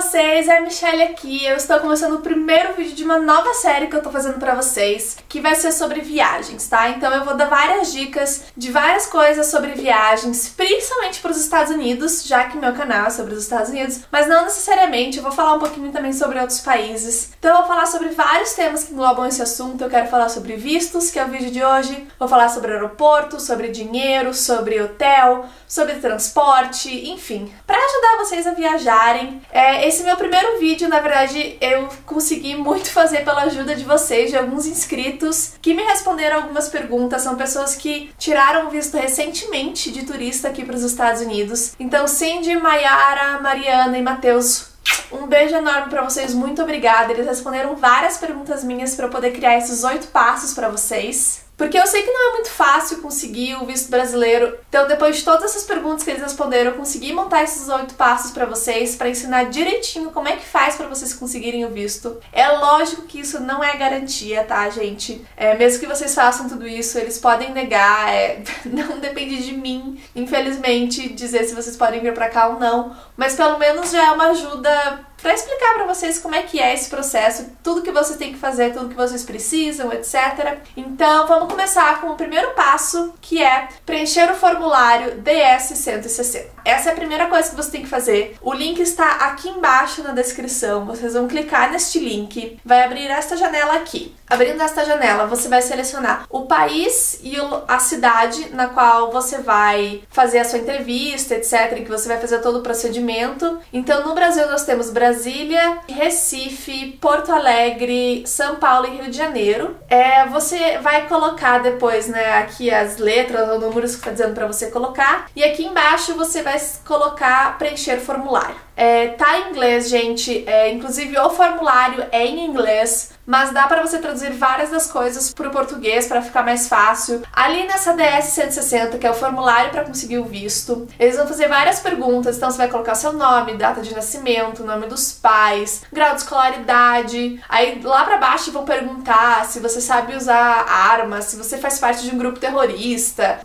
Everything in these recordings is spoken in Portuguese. vocês? É a Michelle aqui. Eu estou começando o primeiro vídeo de uma nova série que eu tô fazendo pra vocês, que vai ser sobre viagens, tá? Então eu vou dar várias dicas de várias coisas sobre viagens, principalmente pros Estados Unidos, já que meu canal é sobre os Estados Unidos, mas não necessariamente. Eu vou falar um pouquinho também sobre outros países. Então eu vou falar sobre vários temas que englobam esse assunto. Eu quero falar sobre vistos, que é o vídeo de hoje. Vou falar sobre aeroporto, sobre dinheiro, sobre hotel, sobre transporte, enfim. Pra ajudar vocês a viajarem, esse meu primeiro vídeo, na verdade, eu consegui muito fazer pela ajuda de vocês, de alguns inscritos que me responderam algumas perguntas. São pessoas que tiraram visto recentemente de turista aqui para os Estados Unidos. Então, Cindy, Mayara, Mariana e Matheus, um beijo enorme pra vocês, muito obrigada. Eles responderam várias perguntas minhas pra eu poder criar esses 8 passos pra vocês, porque eu sei que não é muito fácil conseguir o visto brasileiro. Então, depois de todas essas perguntas que eles responderam, eu consegui montar esses 8 passos pra vocês, pra ensinar direitinho como é que faz pra vocês conseguirem o visto. É lógico que isso não é garantia, tá, gente? Mesmo que vocês façam tudo isso, eles podem negar. Não depende de mim, infelizmente, dizer se vocês podem vir pra cá ou não. Mas pelo menos já é uma ajuda pra explicar pra vocês como é que é esse processo, tudo que vocês têm que fazer, tudo que vocês precisam, etc. Então, vamos começar com o primeiro passo, que é preencher o formulário DS-160. Essa é a primeira coisa que você tem que fazer. O link está aqui embaixo na descrição. Vocês vão clicar neste link. Vai abrir esta janela aqui. Abrindo esta janela, você vai selecionar o país e a cidade na qual você vai fazer a sua entrevista, etc., em que você vai fazer todo o procedimento. Então, no Brasil, nós temos Brasília, Recife, Porto Alegre, São Paulo e Rio de Janeiro. Você vai colocar depois, né, aqui as letras ou números que tá dizendo para você colocar. E aqui embaixo você vai colocar preencher formulário. Tá em inglês, gente. Inclusive o formulário é em inglês, mas dá para você traduzir várias das coisas para o português para ficar mais fácil. Ali nessa DS-160, que é o formulário para conseguir o visto, eles vão fazer várias perguntas. Então você vai colocar seu nome, data de nascimento, nome dos pais, grau de escolaridade. Aí lá para baixo vão perguntar se você sabe usar armas, se você faz parte de um grupo terrorista.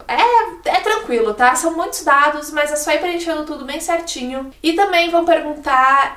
É tranquilo, tá? São muitos dados, mas é só ir preenchendo tudo bem certinho. E também vão perguntar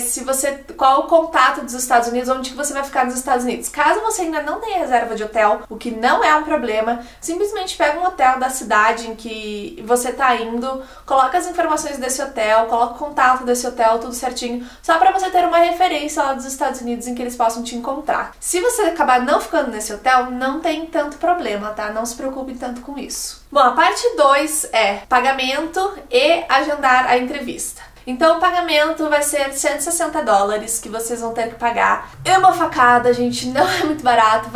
se você, qual o contato dos Estados Unidos, onde que você vai ficar nos Estados Unidos. Caso você ainda não tenha reserva de hotel, o que não é um problema, simplesmente pega um hotel da cidade em que você tá indo, coloca as informações desse hotel, coloca o contato desse hotel, tudo certinho, só pra você ter uma referência lá dos Estados Unidos em que eles possam te encontrar. Se você acabar não ficando nesse hotel, não tem tanto problema, tá? Não se preocupe tanto com isso. Bom, a parte 2 é pagamento e agendar a entrevista. Então o pagamento vai ser $160 que vocês vão ter que pagar. É uma facada, gente, não é muito barato.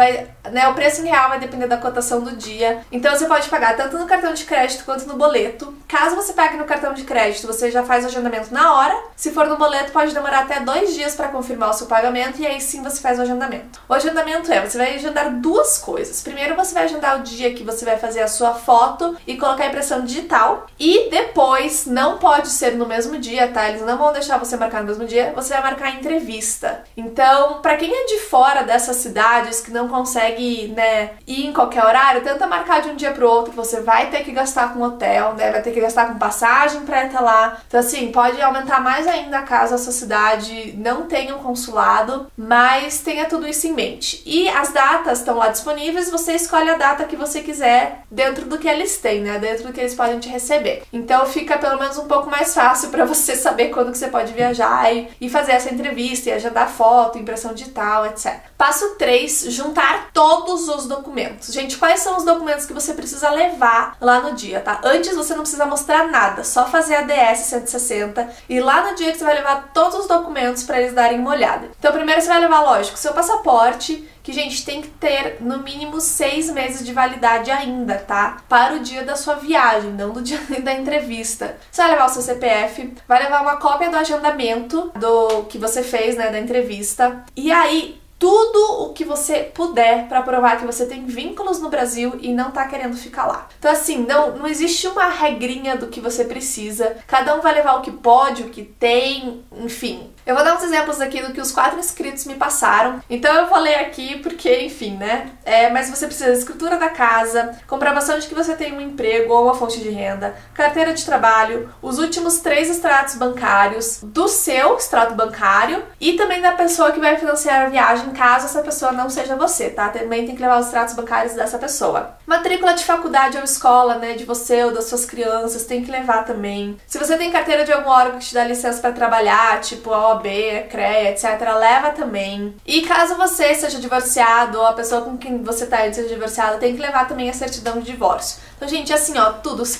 O preço em real vai depender da cotação do dia. Então você pode pagar tanto no cartão de crédito quanto no boleto. Caso você pague no cartão de crédito, você já faz o agendamento na hora. Se for no boleto, pode demorar até 2 dias para confirmar o seu pagamento e aí sim você faz o agendamento. O agendamento você vai agendar 2 coisas. Primeiro você vai agendar o dia que você vai fazer a sua foto e colocar a impressão digital. E depois, não pode ser no mesmo dia, tá? Eles não vão deixar você marcar no mesmo dia, você vai marcar a entrevista. Então, pra quem é de fora dessas cidades que não consegue, ir em qualquer horário, tenta marcar de um dia pro outro. Você vai ter que gastar com hotel, vai ter que gastar com passagem pra ir até lá. Então, assim, pode aumentar mais ainda caso a sua cidade não tenha um consulado, mas tenha tudo isso em mente. E as datas estão lá disponíveis, você escolhe a data que você quiser dentro do que eles têm, dentro do que eles podem te receber. Então, fica pelo menos um pouco mais fácil pra você saber quando que você pode viajar e fazer essa entrevista, e agendar foto, impressão digital, etc. Passo 3, juntar todos os documentos. Gente, quais são os documentos que você precisa levar lá no dia, tá? Antes você não precisa mostrar nada, só fazer a DS-160 e lá no dia que você vai levar todos os documentos para eles darem uma olhada. Então primeiro você vai levar, lógico, seu passaporte, que, gente, tem que ter no mínimo 6 meses de validade ainda, tá? Para o dia da sua viagem, não do dia da entrevista. Você vai levar o seu CPF, vai levar uma cópia do agendamento do que você fez, da entrevista. E aí, tudo o que você puder para provar que você tem vínculos no Brasil e não tá querendo ficar lá. Então assim, não existe uma regrinha do que você precisa, cada um vai levar o que pode, o que tem, enfim. Eu vou dar uns exemplos aqui do que os 4 inscritos me passaram, então eu vou ler aqui porque, enfim, né? Mas você precisa de escritura da casa, comprovação de que você tem um emprego ou uma fonte de renda, carteira de trabalho, os últimos 3 extratos bancários, do seu extrato bancário e também da pessoa que vai financiar a viagem, caso essa pessoa não seja você, tá? Também tem que levar os extratos bancários dessa pessoa. Matrícula de faculdade ou escola, né, de você ou das suas crianças, tem que levar também. Se você tem carteira de algum órgão que te dá licença para trabalhar, tipo a OAB, a CREA, etc., leva também. E caso você seja divorciado ou a pessoa com quem você tá indo seja divorciada, tem que levar também a certidão de divórcio. Então, gente, assim, ó, tudo. Se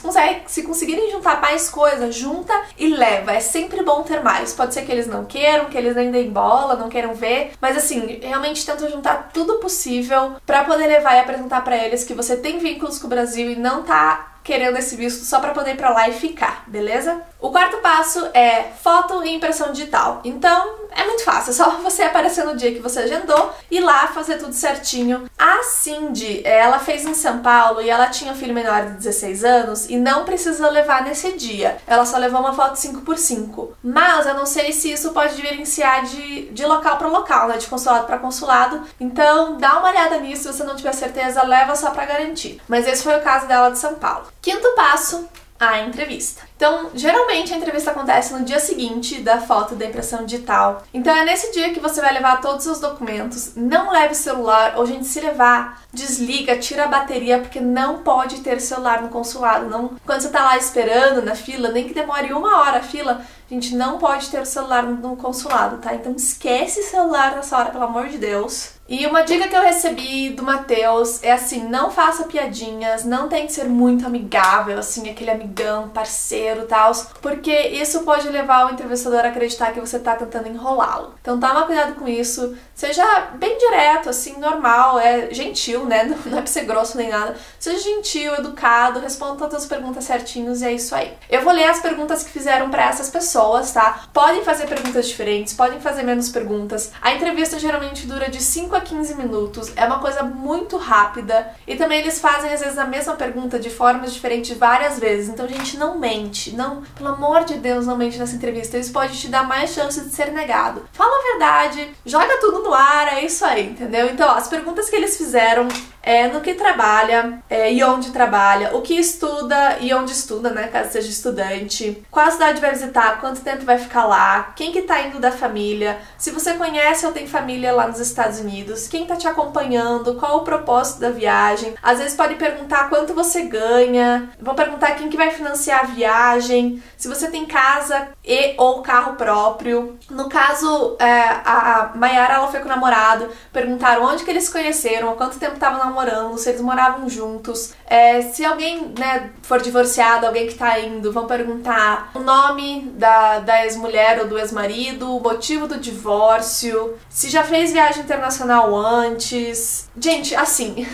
conseguirem juntar mais coisas, junta e leva. É sempre bom ter mais. Pode ser que eles não queiram, que eles nem deem bola, não queiram ver, mas assim, realmente tenta juntar tudo possível pra poder levar e apresentar pra eles que você tem vínculos com o Brasil e não tá querendo esse visto só para poder ir para lá e ficar, beleza? O 4º passo é foto e impressão digital. Então, é muito fácil, é só você aparecer no dia que você agendou e lá fazer tudo certinho. A Cindy, ela fez em São Paulo e ela tinha um filho menor de 16 anos e não precisa levar nesse dia. Ela só levou uma foto 5x5. Mas eu não sei se isso pode diferenciar de local para local, né? De consulado para consulado. Então, dá uma olhada nisso, se você não tiver certeza, leva só para garantir. Mas esse foi o caso dela de São Paulo. 5º passo, a entrevista. Então, geralmente a entrevista acontece no dia seguinte da foto da impressão digital. Então é nesse dia que você vai levar todos os documentos. Não leve o celular, ou gente, se levar, desliga, tira a bateria, porque não pode ter celular no consulado. Não, quando você tá lá esperando na fila, nem que demore 1 hora a fila, a gente não pode ter o celular no consulado, tá? Então esquece celular nessa hora, pelo amor de Deus. E uma dica que eu recebi do Matheus é assim, não faça piadinhas, não tem que ser muito amigável, assim, aquele amigão, parceiro e tal, porque isso pode levar o entrevistador a acreditar que você tá tentando enrolá-lo. Então toma cuidado com isso, seja bem direto, assim, normal, gentil, né? Não é pra ser grosso nem nada. Seja gentil, educado, responda todas as perguntas certinhos e é isso aí. Eu vou ler as perguntas que fizeram pra essas pessoas, tá? Podem fazer perguntas diferentes, podem fazer menos perguntas. A entrevista geralmente dura de 5 a 15 minutos, é uma coisa muito rápida e também eles fazem às vezes a mesma pergunta de formas diferentes várias vezes, então gente, não mente, não, pelo amor de Deus, não mente nessa entrevista, isso pode te dar mais chance de ser negado. Fala a verdade, joga tudo no ar, é isso aí, entendeu? Então, ó, as perguntas que eles fizeram é no que trabalha e onde trabalha, o que estuda e onde estuda, né, caso seja estudante, qual cidade vai visitar, quanto tempo vai ficar lá, quem que tá indo da família, se você conhece ou tem família lá nos Estados Unidos, quem tá te acompanhando, qual o propósito da viagem, às vezes pode perguntar quanto você ganha, vão perguntar quem que vai financiar a viagem, se você tem casa e ou carro próprio. No caso, a Mayara, ela foi com o namorado, perguntaram onde que eles se conheceram, há quanto tempo estavam namorando, se eles moravam juntos, se alguém, né, for divorciado, alguém que tá indo, vão perguntar o nome da ex-mulher ou do ex-marido, o motivo do divórcio, se já fez viagem internacional antes. Gente, assim,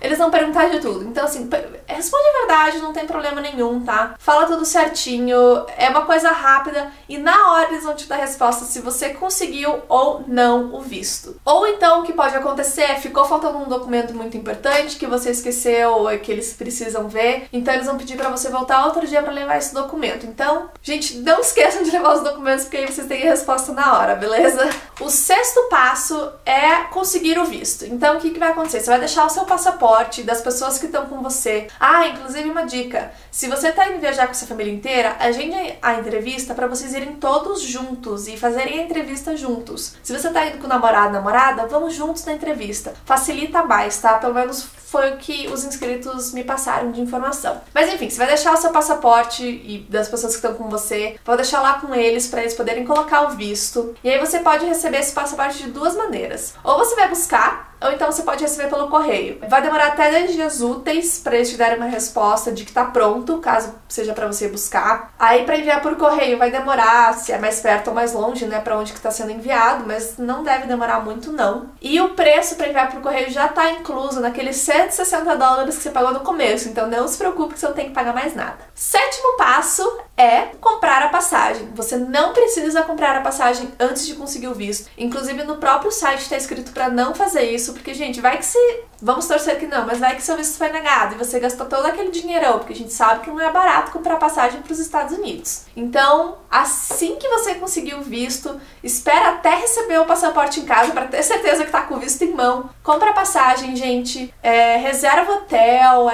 eles vão perguntar de tudo. Então, assim, responde a verdade, não tem problema nenhum, tá? Fala tudo certinho, é uma coisa rápida e na hora eles vão te dar a resposta se você conseguiu ou não o visto. Ou então, o que pode acontecer é, ficou faltando um documento muito importante que você esqueceu ou é que eles precisam ver, então eles vão pedir pra você voltar outro dia pra levar esse documento. Então, gente, não esqueçam de levar os documentos porque aí vocês têm a resposta na hora, beleza? O 6º passo é conseguir o visto. Então, o que vai acontecer? Você vai deixar o seu passaporte das pessoas que estão com você. Ah, inclusive uma dica, se você tá indo viajar com sua família inteira, agende a entrevista para vocês irem todos juntos e fazerem a entrevista juntos. Se você tá indo com o namorado, namorada, vamos juntos na entrevista. Facilita mais, tá? Pelo menos foi o que os inscritos me passaram de informação. Mas enfim, você vai deixar o seu passaporte e das pessoas que estão com você, vou deixar lá com eles para eles poderem colocar o visto. E aí você pode receber esse passaporte de 2 maneiras. Ou você vai buscar, ou então você pode receber pelo correio. Vai demorar até 10 dias úteis para eles te darem uma resposta de que tá pronto, caso seja para você buscar. Aí para enviar por correio vai demorar, se é mais perto ou mais longe, né, para onde que tá sendo enviado, mas não deve demorar muito não. E o preço para enviar por correio já tá incluso naqueles $160 que você pagou no começo, então não se preocupe que você não tem que pagar mais nada. 7º passo é comprar a passagem. Você não precisa comprar a passagem antes de conseguir o visto. Inclusive no próprio site está escrito para não fazer isso, porque, gente, vai que se... Vamos torcer que não, mas vai que seu visto foi negado e você gastou todo aquele dinheirão, porque a gente sabe que não é barato comprar passagem para os Estados Unidos. Então, assim que você conseguir o visto, espera até receber o passaporte em casa para ter certeza que tá com o visto em mão. Compra a passagem, gente, reserva o hotel,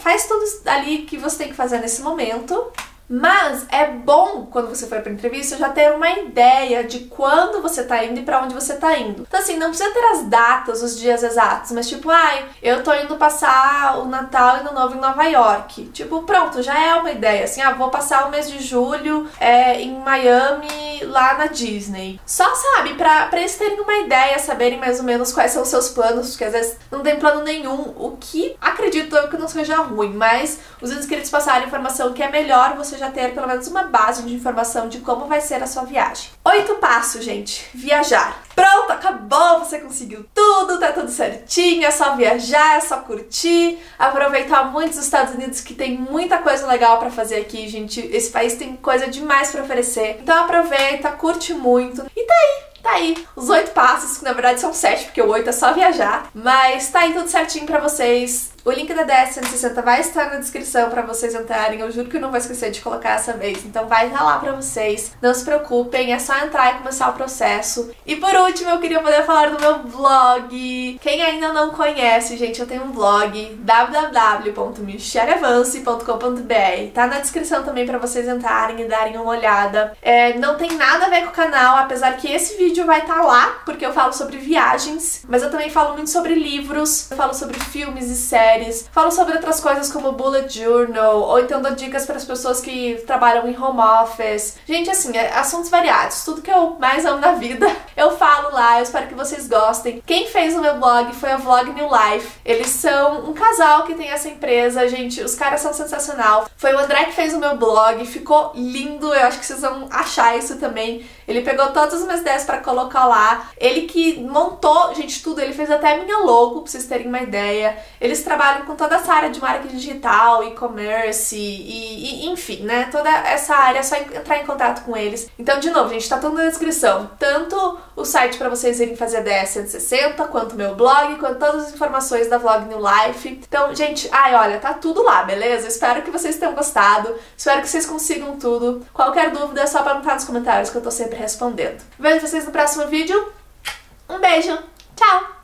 faz tudo ali que você tem que fazer nesse momento. Mas é bom, quando você for para entrevista, já ter uma ideia de quando você tá indo e para onde você tá indo. Então, assim, não precisa ter as datas, os dias exatos, mas tipo, ai, eu tô indo passar o Natal e Ano Novo em Nova York. Tipo, pronto, já é uma ideia, assim, ah, vou passar o mês de julho em Miami, lá na Disney. Só, sabe, pra eles terem uma ideia, saberem mais ou menos quais são os seus planos, porque às vezes não tem plano nenhum, o que acredito eu que não seja ruim, mas os inscritos passaram informação que é melhor você já ter pelo menos uma base de informação de como vai ser a sua viagem. 8 passos, gente. Viajar. Pronto, acabou, você conseguiu tudo, tá tudo certinho, é só viajar, é só curtir, aproveitar muito os Estados Unidos, que tem muita coisa legal pra fazer aqui, gente. Esse país tem coisa demais pra oferecer. Então aproveita, curte muito e tá aí. Tá aí os 8 passos, que na verdade são 7, porque o 8 é só viajar. Mas tá aí tudo certinho pra vocês. O link da DS-160 vai estar na descrição pra vocês entrarem. Eu juro que eu não vou esquecer de colocar essa vez. Então vai estar lá pra vocês. Não se preocupem, é só entrar e começar o processo. E por último, eu queria poder falar do meu blog. Quem ainda não conhece, gente, eu tenho um blog, www.michelleavanci.com.br. Tá na descrição também pra vocês entrarem e darem uma olhada. Não tem nada a ver com o canal, apesar que esse vídeo vai estar lá, porque eu falo sobre viagens, mas eu também falo muito sobre livros, eu falo sobre filmes e séries, falo sobre outras coisas como bullet journal, ou então dou dicas para as pessoas que trabalham em home office. Gente, assim, assuntos variados, tudo que eu mais amo na vida, eu falo lá, eu espero que vocês gostem. Quem fez o meu blog foi a Vlog New Life, eles são um casal que tem essa empresa, gente, os caras são sensacional. Foi o André que fez o meu blog, ficou lindo, eu acho que vocês vão achar isso também. Ele pegou todas as minhas ideias pra colocar lá. Ele que montou, gente, tudo. Ele fez até a minha logo, pra vocês terem uma ideia. Eles trabalham com toda essa área de marketing digital, e-commerce e enfim, né? Toda essa área, é só entrar em contato com eles. Então, de novo, gente, tá tudo na descrição. Tanto o site pra vocês irem fazer a DS-160, quanto o meu blog, quanto todas as informações da Vlog New Life. Então, gente, ai, olha, tá tudo lá, beleza? Eu espero que vocês tenham gostado. Espero que vocês consigam tudo. Qualquer dúvida é só perguntar nos comentários, que eu tô sempre respondendo. Vejo vocês no próximo vídeo. Um beijo, tchau!